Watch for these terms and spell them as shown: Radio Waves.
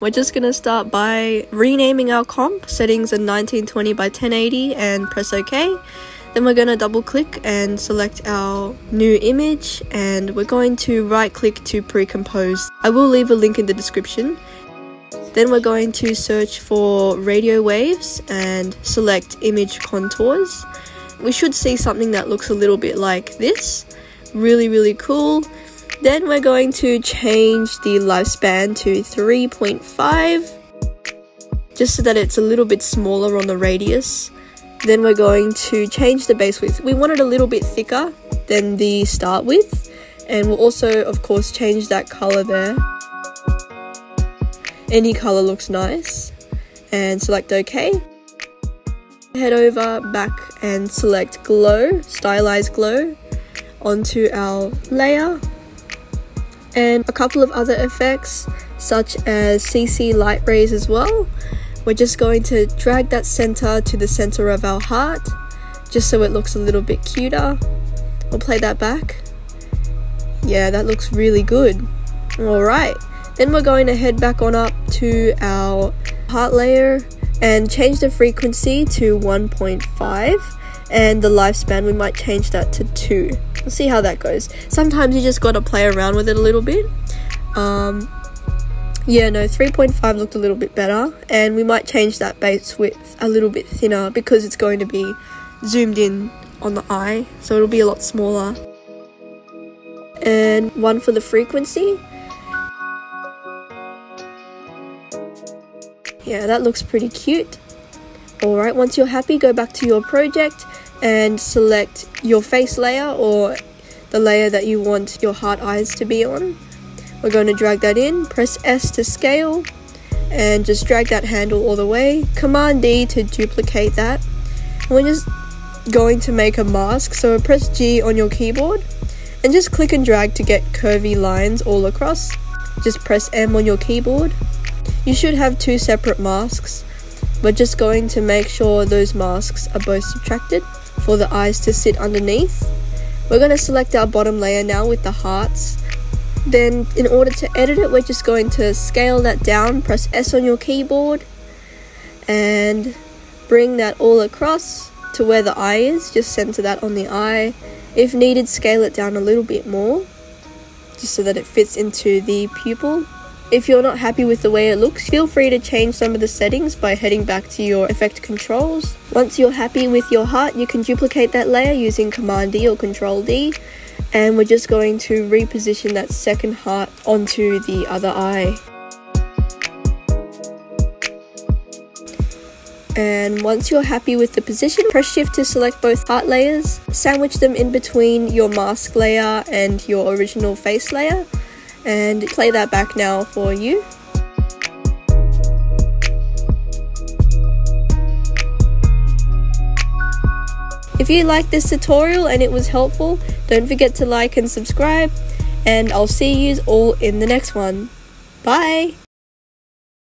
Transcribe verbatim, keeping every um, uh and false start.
We're just gonna start by renaming our comp settings in nineteen twenty by ten eighty and press OK. Then we're gonna double click and select our new image, and we're going to right click to pre-compose. I will leave a link in the description. Then we're going to search for Radio Waves and select image contours. We should see something that looks a little bit like this. Really, really cool. Then we're going to change the lifespan to three point five, just so that it's a little bit smaller on the radius. Then we're going to change the base width. We want it a little bit thicker than the start width, and we'll also, of course, change that color there. Any color looks nice, and select OK. Head over, back, and select glow, stylize glow, onto our layer, and a couple of other effects such as C C light rays as well. We're just going to drag that center to the center of our heart, just so it looks a little bit cuter. We'll play that back. Yeah, that looks really good. All right. Then we're going to head back on up to our heart layer and change the frequency to one point five, and the lifespan, we might change that to two. We'll see how that goes. Sometimes you just got to play around with it a little bit. Um, yeah, no, three point five looked a little bit better, and we might change that base width a little bit thinner because it's going to be zoomed in on the eye, so it'll be a lot smaller. And one for the frequency. Yeah, that looks pretty cute. Alright, once you're happy, go back to your project and select your face layer, or the layer that you want your heart eyes to be on. We're going to drag that in, press S to scale, and just drag that handle all the way. Command D to duplicate that. And we're just going to make a mask, so press G on your keyboard and just click and drag to get curvy lines all across. Just press M on your keyboard. You should have two separate masks. We're just going to make sure those masks are both subtracted for the eyes to sit underneath. We're going to select our bottom layer now with the hearts. Then in order to edit it, we're just going to scale that down, press S on your keyboard, and bring that all across to where the eye is. Just center that on the eye. If needed, scale it down a little bit more, just so that it fits into the pupil. If you're not happy with the way it looks, feel free to change some of the settings by heading back to your effect controls. Once you're happy with your heart, you can duplicate that layer using Command D or Control D, and we're just going to reposition that second heart onto the other eye. And once you're happy with the position, press Shift to select both heart layers, sandwich them in between your mask layer and your original face layer, and play that back now for you. If you liked this tutorial and it was helpful, don't forget to like and subscribe, and I'll see you all in the next one. Bye!